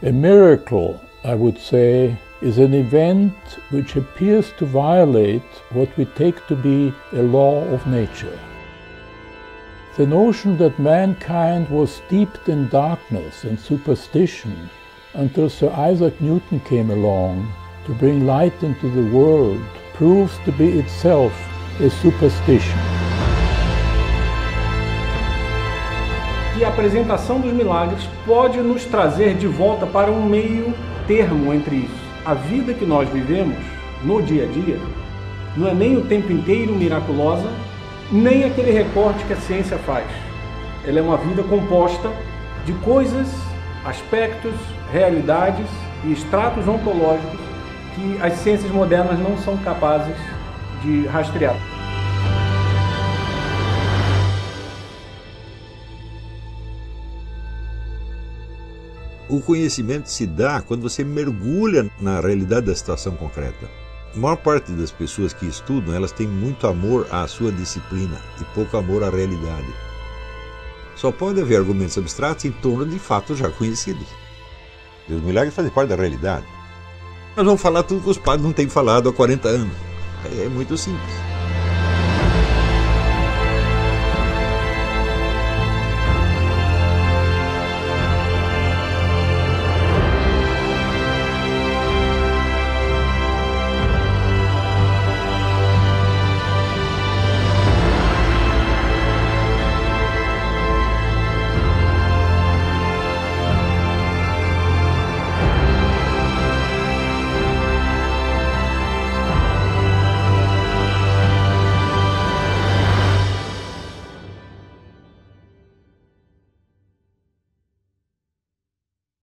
A miracle, I would say, is an event which appears to violate what we take to be a law of nature. The notion that mankind was steeped in darkness and superstition until Sir Isaac Newton came along to bring light into the world proves to be itself a superstition. E a apresentação dos milagres pode nos trazer de volta para um meio termo entre isso. A vida que nós vivemos no dia a dia não é nem o tempo inteiro miraculosa, nem aquele recorte que a ciência faz. Ela é uma vida composta de coisas, aspectos, realidades e estratos ontológicos que as ciências modernas não são capazes de rastrear. O conhecimento se dá quando você mergulha na realidade da situação concreta. A maior parte das pessoas que estudam, elas têm muito amor à sua disciplina e pouco amor à realidade. Só pode haver argumentos abstratos em torno de fatos já conhecidos. E os milagres fazem parte da realidade. Nós vamos falar tudo que os padres não têm falado há 40 anos. É muito simples.